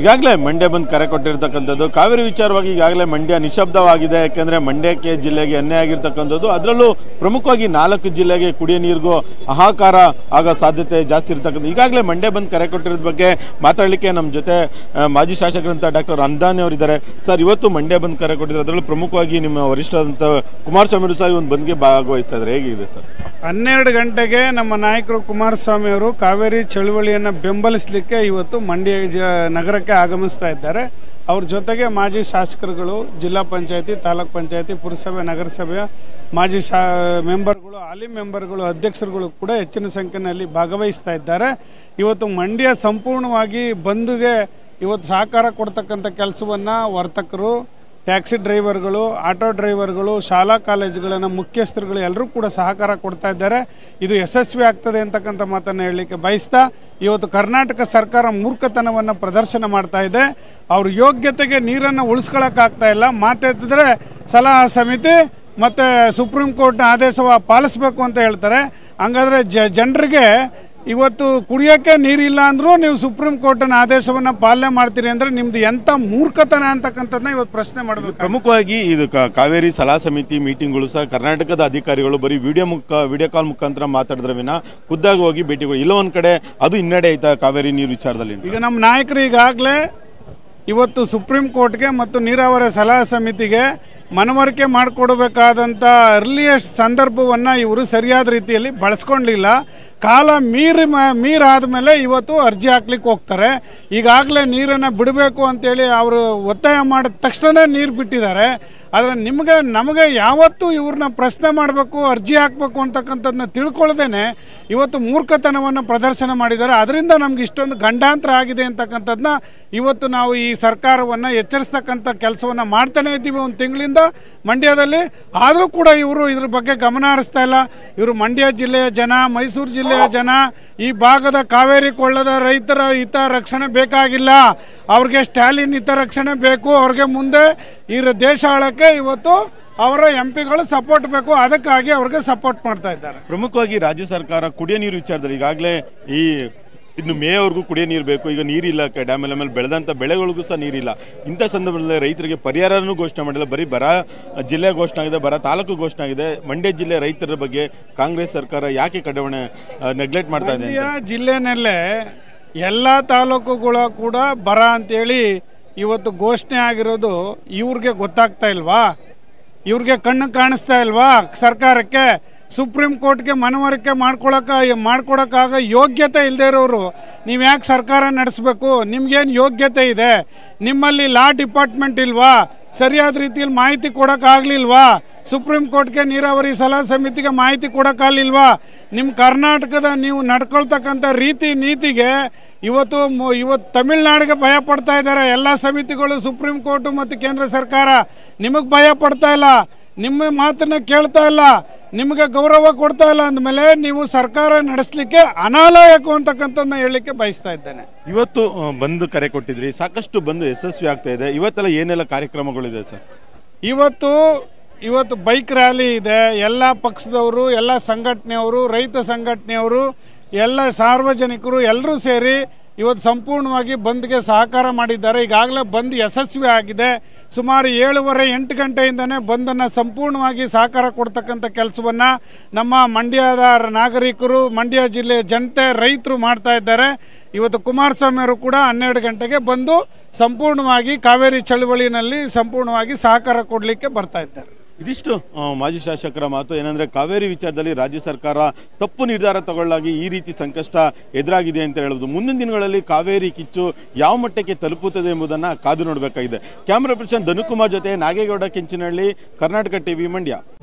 ಈಗಾಗಲೇ ಮಂಡ್ಯ ಬಂದ್ ಕರೆ ಕೊಟ್ಟಿರತಕ್ಕಂಥದ್ದು ಕಾವೇರಿ ವಿಚಾರವಾಗಿ ಈಗಾಗಲೇ ಮಂಡ್ಯ ನಿಶಬ್ದವಾಗಿದೆ. ಯಾಕೆಂದರೆ ಮಂಡ್ಯಕ್ಕೆ ಜಿಲ್ಲೆಗೆ ಅನ್ಯಾಯ ಆಗಿರ್ತಕ್ಕಂಥದ್ದು, ಅದರಲ್ಲೂ ಪ್ರಮುಖವಾಗಿ 4 ಜಿಲ್ಲೆಗೆ ಕುಡಿಯ ನೀರಿಗೂ ಹಾಹಾಕಾರ ಆಗೋ ಸಾಧ್ಯತೆ ಜಾಸ್ತಿ ಇರತಕ್ಕಂಥ ಈಗಾಗಲೇ ಮಂಡ್ಯ ಬಂದ್ ಕರೆ ಕೊಟ್ಟಿರೋದ್ರ ಬಗ್ಗೆ ಮಾತಾಡಲಿಕ್ಕೆ ನಮ್ಮ ಜೊತೆ ಮಾಜಿ ಶಾಸಕರಂತ ಡಾಕ್ಟರ್ ಅಂದಾನಿ ಅವರಿದ್ದಾರೆ. ಸರ್, ಇವತ್ತು ಮಂಡ್ಯ ಬಂದ್ ಕರೆ ಕೊಟ್ಟಿದ್ದಾರೆ, ಅದರಲ್ಲೂ ಪ್ರಮುಖವಾಗಿ ನಿಮ್ಮ ವರಿಷ್ಠರಂತ ಕುಮಾರಸ್ವಾಮಿ ಅವರು ಸಹ ಒಂದು ಬಂದ್ಗೆ ಭಾಗವಹಿಸ್ತಾ ಇದ್ದಾರೆ, ಹೇಗಿದೆ ಸರ್? 12 ಗಂಟೆಗೆ ನಮ್ಮ ನಾಯಕರು ಕುಮಾರಸ್ವಾಮಿ ಅವರು ಕಾವೇರಿ ಚಳವಳಿಯನ್ನು ಬೆಂಬಲಿಸಲಿಕ್ಕೆ ಇವತ್ತು ಮಂಡ್ಯ ನಗರಕ್ಕೆ ಆಗಮಿಸ್ತಾ ಇದ್ದಾರೆ. ಅವ್ರ ಜೊತೆಗೆ ಮಾಜಿ ಶಾಸಕರುಗಳು, ಜಿಲ್ಲಾ ಪಂಚಾಯತಿ, ತಾಲೂಕ್ ಪಂಚಾಯತಿ, ಪುರಸಭೆ, ನಗರಸಭೆಯ ಮಾಜಿ ಮೆಂಬರ್ಗಳು, ಹಾಲಿ ಮೆಂಬರ್ಗಳು, ಅಧ್ಯಕ್ಷರುಗಳು ಕೂಡ ಹೆಚ್ಚಿನ ಸಂಖ್ಯೆಯಲ್ಲಿ ಭಾಗವಹಿಸ್ತಾ ಇದ್ದಾರೆ. ಇವತ್ತು ಮಂಡ್ಯ ಸಂಪೂರ್ಣವಾಗಿ ಬಂದ್ಗೆ ಇವತ್ತು ಸಹಕಾರ ಕೊಡ್ತಕ್ಕಂಥ ಕೆಲಸವನ್ನು ವರ್ತಕರು, ಟ್ಯಾಕ್ಸಿ ಡ್ರೈವರ್ಗಳು, ಆಟೋ ಡ್ರೈವರ್ಗಳು, ಶಾಲಾ ಕಾಲೇಜುಗಳನ್ನು ಮುಖ್ಯಸ್ಥರುಗಳು ಎಲ್ಲರೂ ಕೂಡ ಸಹಕಾರ ಕೊಡ್ತಾ ಇದ್ದಾರೆ. ಇದು ಯಶಸ್ವಿ ಆಗ್ತದೆ ಅಂತಕ್ಕಂಥ ಮಾತನ್ನು ಹೇಳಲಿಕ್ಕೆ ಬಯಸ್ತಾ, ಇವತ್ತು ಕರ್ನಾಟಕ ಸರ್ಕಾರ ಮೂರ್ಖತನವನ್ನು ಪ್ರದರ್ಶನ ಮಾಡ್ತಾ ಇದೆ. ಅವ್ರ ಯೋಗ್ಯತೆಗೆ ನೀರನ್ನು ಉಳಿಸ್ಕೊಳ್ಳೋಕ್ಕಾಗ್ತಾ ಇಲ್ಲ. ಮಾತೆತ್ತಿದ್ರೆ ಸಲಹಾ ಸಮಿತಿ ಮತ್ತು ಸುಪ್ರೀಂ ಕೋರ್ಟ್ನ ಆದೇಶ ಪಾಲಿಸಬೇಕು ಅಂತ ಹೇಳ್ತಾರೆ. ಹಂಗಾದರೆ ಜನರಿಗೆ ಇವತ್ತು ಕುಡಿಯೋಕ್ಕೆ ನೀರಿಲ್ಲ ಅಂದರೂ ನೀವು ಸುಪ್ರೀಂ ಕೋರ್ಟ್ನ ಆದೇಶವನ್ನು ಪಾಲನೆ ಮಾಡ್ತೀರಿ ಅಂದರೆ ನಿಮ್ಮದು ಎಂಥ ಮೂರ್ಖತನ ಅಂತಕ್ಕಂಥದ್ದನ್ನ ಇವತ್ತು ಪ್ರಶ್ನೆ ಮಾಡಬೇಕು. ಪ್ರಮುಖವಾಗಿ ಇದು ಕಾವೇರಿ ಸಲಹಾ ಸಮಿತಿ ಮೀಟಿಂಗ್ಗಳು ಸಹ ಕರ್ನಾಟಕದ ಅಧಿಕಾರಿಗಳು ಬರೀ ವಿಡಿಯೋ ಕಾಲ್ ಮುಖಾಂತರ ಮಾತಾಡಿದ್ರೆ ವಿನ ಖುದ್ದಾಗಿ ಹೋಗಿ ಭೇಟಿಗಳು ಇಲ್ಲ. ಒಂದು ಕಡೆ ಅದು ಹಿನ್ನಡೆ ಆಯ್ತಾ ಕಾವೇರಿ ನೀರು ವಿಚಾರದಲ್ಲಿ. ಈಗ ನಮ್ಮ ನಾಯಕರು ಈಗಾಗಲೇ ಇವತ್ತು ಸುಪ್ರೀಂ ಕೋರ್ಟ್ಗೆ ಮತ್ತು ನೀರಾವರಿ ಸಲಹಾ ಸಮಿತಿಗೆ ಮನವರಿಕೆ ಮಾಡಿಕೊಡಬೇಕಾದಂಥ ಅರ್ಲಿಯೆಸ್ಟ್ ಸಂದರ್ಭವನ್ನು ಇವರು ಸರಿಯಾದ ರೀತಿಯಲ್ಲಿ ಬಳಸ್ಕೊಂಡಿಲ್ಲ. ಕಾಲ ಮೀರಾದ ಮೇಲೆ ಇವತ್ತು ಅರ್ಜಿ ಹಾಕ್ಲಿಕ್ಕೆ ಹೋಗ್ತಾರೆ. ಈಗಾಗಲೇ ನೀರನ್ನು ಬಿಡಬೇಕು ಅಂತೇಳಿ ಅವರು ಒತ್ತಾಯ ಮಾಡಿದ ತಕ್ಷಣ ನೀರು ಬಿಟ್ಟಿದ್ದಾರೆ. ಆದರೆ ನಮಗೆ ಯಾವತ್ತೂ ಇವ್ರನ್ನ ಪ್ರಶ್ನೆ ಮಾಡಬೇಕು, ಅರ್ಜಿ ಹಾಕಬೇಕು ಅಂತಕ್ಕಂಥದ್ದನ್ನ ತಿಳ್ಕೊಳ್ಳದೇನೆ ಇವತ್ತು ಮೂರ್ಖತನವನ್ನು ಪ್ರದರ್ಶನ ಮಾಡಿದ್ದಾರೆ. ಅದರಿಂದ ನಮ್ಗೆ ಇಷ್ಟೊಂದು ಗಂಡಾಂತರ ಆಗಿದೆ ಅಂತಕ್ಕಂಥದ್ದನ್ನ ಇವತ್ತು ನಾವು ಈ ಸರ್ಕಾರವನ್ನು ಎಚ್ಚರಿಸ್ತಕ್ಕಂಥ ಕೆಲಸವನ್ನು ಮಾಡ್ತಾನೇ ಇದ್ದೀವಿ ಒಂದು ತಿಂಗಳಿಂದ ಮಂಡ್ಯದಲ್ಲಿ. ಆದರೂ ಕೂಡ ಇವರು ಇದ್ರ ಬಗ್ಗೆ ಗಮನ ಹರಿಸ್ತಾ ಇಲ್ಲ. ಇವರು ಮಂಡ್ಯ ಜಿಲ್ಲೆಯ ಜನ, ಮೈಸೂರು ಜಿಲ್ಲೆಯ ಜನ, ಈ ಭಾಗದ ಕಾವೇರಿ ಕೊಳ್ಳದ ರೈತರ ಹಿತ ರಕ್ಷಣೆ ಬೇಕಾಗಿಲ್ಲ, ಅವ್ರಿಗೆ ಸ್ಟಾಲಿನ್ ಹಿತ ರಕ್ಷಣೆ ಬೇಕು, ಅವ್ರಿಗೆ ಮುಂದೆ ಈ ದೇಶ ಆಳಕ್ಕೆ ಇವತ್ತು ಅವರ ಎಂಪಿಗಳು ಸಪೋರ್ಟ್ ಬೇಕು, ಅದಕ್ಕಾಗಿ ಅವ್ರಿಗೆ ಸಪೋರ್ಟ್ ಮಾಡ್ತಾ ಇದ್ದಾರೆ. ಪ್ರಮುಖವಾಗಿ ರಾಜ್ಯ ಸರ್ಕಾರ ಕುಡಿಯ ನೀರು ವಿಚಾರದಲ್ಲಿ ಈಗಾಗಲೇ ಈ ಇನ್ನು ಮೇವರೆಗೂ ಕುಡಿಯೋ ನೀರು ಬೇಕು, ಈಗ ನೀರಿಲ್ಲ, ಡ್ಯಾಮಲ್ಲಿ ಆಮೇಲೆ ಬೆಳೆದಂಥ ಬೆಳೆಗಳಿಗೂ ಸಹ ನೀರಿಲ್ಲ. ಇಂಥ ಸಂದರ್ಭದಲ್ಲಿ ರೈತರಿಗೆ ಪರಿಹಾರನೂ ಘೋಷಣೆ ಮಾಡಿಲ್ಲ, ಬರೀ ಬರ ಜಿಲ್ಲೆ ಘೋಷಣೆ ಆಗಿದೆ, ಬರ ತಾಲೂಕು ಘೋಷಣೆ ಆಗಿದೆ. ಮಂಡ್ಯ ಜಿಲ್ಲೆ ರೈತರ ಬಗ್ಗೆ ಕಾಂಗ್ರೆಸ್ ಸರ್ಕಾರ ಯಾಕೆ ಕಡೆಗಣೆ ನೆಗ್ಲೆಕ್ಟ್ ಮಾಡ್ತಾ ಇದೆ? ಜಿಲ್ಲೆನಲ್ಲೇ ಎಲ್ಲ ತಾಲೂಕುಗಳು ಕೂಡ ಬರ ಅಂತೇಳಿ ಇವತ್ತು ಘೋಷಣೆ ಆಗಿರೋದು ಇವ್ರಿಗೆ ಗೊತ್ತಾಗ್ತಾ ಇಲ್ವಾ? ಇವ್ರಿಗೆ ಕಣ್ಣು ಕಾಣಿಸ್ತಾ ಇಲ್ವಾ? ಸರ್ಕಾರಕ್ಕೆ ಸುಪ್ರೀಂ ಕೋರ್ಟ್ಗೆ ಮನವರಿಕೆ ಮಾಡ್ಕೊಡೋಕ್ಕಾಗ ಯೋಗ್ಯತೆ ಇಲ್ಲದೆ ಇರೋರು ನೀವು ಯಾಕೆ ಸರ್ಕಾರ ನಡೆಸಬೇಕು? ನಿಮಗೇನು ಯೋಗ್ಯತೆ ಇದೆ? ನಿಮ್ಮಲ್ಲಿ ಲಾ ಡಿಪಾರ್ಟ್ಮೆಂಟ್ ಇಲ್ವಾ? ಸರಿಯಾದ ರೀತಿಯಲ್ಲಿ ಮಾಹಿತಿ ಕೊಡೋಕ್ಕಾಗಲಿಲ್ವಾ? ಸುಪ್ರೀಂ ಕೋರ್ಟ್ಗೆ, ನೀರಾವರಿ ಸಲಹಾ ಸಮಿತಿಗೆ ಮಾಹಿತಿ ಕೊಡೋಕ್ಕಾಗಲಿಲ್ವಾ? ನಿಮ್ಮ ಕರ್ನಾಟಕದ ನೀವು ನಡ್ಕೊಳ್ತಕ್ಕಂಥ ರೀತಿ ನೀತಿಗೆ ಇವತ್ತು ತಮಿಳ್ನಾಡಿಗೆ ಭಯ ಪಡ್ತಾ ಇದ್ದಾರೆ ಎಲ್ಲ ಸಮಿತಿಗಳು, ಸುಪ್ರೀಂ ಕೋರ್ಟು ಮತ್ತು ಕೇಂದ್ರ ಸರ್ಕಾರ. ನಿಮಗೆ ಭಯ ಪಡ್ತಾ ಇಲ್ಲ, ನಿಮ್ಮ ಮಾತನ್ನ ಕೇಳ್ತಾ ಇಲ್ಲ, ನಿಮಗೆ ಗೌರವ ಕೊಡ್ತಾ ಇಲ್ಲ ಅಂದಮೇಲೆ ನೀವು ಸರ್ಕಾರ ನಡೆಸಲಿಕ್ಕೆ ಅನಾಲಯಕು ಅಂತಕ್ಕಂಥದ್ದನ್ನ ಹೇಳಲಿಕ್ಕೆ ಬಯಸ್ತಾ ಇದ್ದೇನೆ. ಇವತ್ತು ಬಂದು ಕರೆ ಕೊಟ್ಟಿದ್ರಿ, ಸಾಕಷ್ಟು ಬಂದು ಯಶಸ್ವಿ ಆಗ್ತಾ ಇದೆ. ಇವತ್ತೆಲ್ಲ ಏನೆಲ್ಲ ಕಾರ್ಯಕ್ರಮಗಳಿದೆ ಸರ್? ಇವತ್ತು ಬೈಕ್ ರ್ಯಾಲಿ ಇದೆ. ಎಲ್ಲ ಪಕ್ಷದವರು, ಎಲ್ಲ ಸಂಘಟನೆಯವರು, ರೈತ ಸಂಘಟನೆಯವರು, ಎಲ್ಲ ಸಾರ್ವಜನಿಕರು ಎಲ್ಲರೂ ಸೇರಿ ಇವತ್ತು ಸಂಪೂರ್ಣವಾಗಿ ಬಂದ್ಗೆ ಸಹಕಾರ ಮಾಡಿದ್ದಾರೆ. ಈಗಾಗಲೇ ಬಂದ್ ಯಶಸ್ವಿ ಆಗಿದೆ. ಸುಮಾರು 7:30-8 ಗಂಟೆಯಿಂದನೇ ಬಂದನ್ನು ಸಂಪೂರ್ಣವಾಗಿ ಸಹಕಾರ ಕೊಡ್ತಕ್ಕಂಥ ಕೆಲಸವನ್ನು ನಮ್ಮ ಮಂಡ್ಯದ ನಾಗರಿಕರು, ಮಂಡ್ಯ ಜಿಲ್ಲೆಯ ಜನತೆ, ರೈತರು ಮಾಡ್ತಾ ಇದ್ದಾರೆ. ಇವತ್ತು ಕುಮಾರಸ್ವಾಮಿ ಅವರು ಕೂಡ 12 ಗಂಟೆಗೆ ಬಂದು ಸಂಪೂರ್ಣವಾಗಿ ಕಾವೇರಿ ಚಳವಳಿನಲ್ಲಿ ಸಂಪೂರ್ಣವಾಗಿ ಸಹಕಾರ ಕೊಡಲಿಕ್ಕೆ ಬರ್ತಾ ಇದ್ದಾರೆ. ಇದಿಷ್ಟು ಮಾಜಿ ಶಾಸಕರ ಮಾತು. ಏನಂದರೆ ಕಾವೇರಿ ವಿಚಾರದಲ್ಲಿ ರಾಜ್ಯ ಸರ್ಕಾರ ತಪ್ಪು ನಿರ್ಧಾರ ತಗೊಳ್ಳಾಗಿ ಈ ರೀತಿ ಸಂಕಷ್ಟ ಎದುರಾಗಿದೆ ಅಂತ ಹೇಳಬಹುದು. ಮುಂದಿನ ದಿನಗಳಲ್ಲಿ ಕಾವೇರಿ ಕಿಚ್ಚು ಯಾವ ಮಟ್ಟಕ್ಕೆ ತಲುಪುತ್ತದೆ ಎಂಬುದನ್ನು ಕಾದು ನೋಡಬೇಕಾಗಿದೆ. ಕ್ಯಾಮರಾ ಪರ್ಸನ್ ಧನುಕುಮಾರ್ ಜೊತೆ ನಾಗೇಗೌಡ, ಕೆಂಚಿನಹಳ್ಳಿ, ಕರ್ನಾಟಕ ಟಿವಿ, ಮಂಡ್ಯ.